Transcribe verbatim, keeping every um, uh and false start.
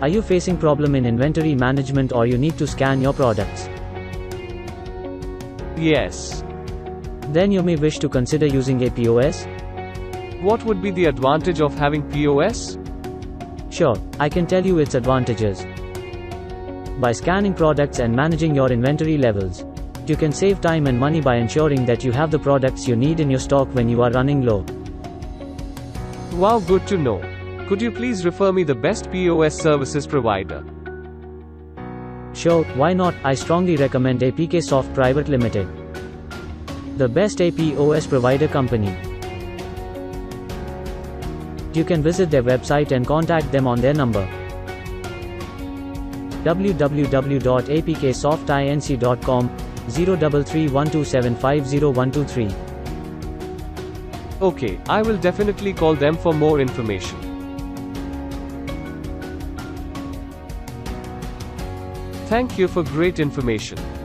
Are you facing problem in inventory management or you need to scan your products? Yes. Then you may wish to consider using A P O S. What would be the advantage of having P O S? Sure, I can tell you its advantages. By scanning products and managing your inventory levels, you can save time and money by ensuring that you have the products you need in your stock when you are running low. Wow, good to know. Could you please refer me the best P O S services provider? Sure, why not? I strongly recommend APKSoft Private Limited, the best A P O S provider company. You can visit their website and contact them on their number w w w dot a p k soft inc dot com zero three three one two seven five zero one two three. Okay, I will definitely call them for more information. Thank you for great information.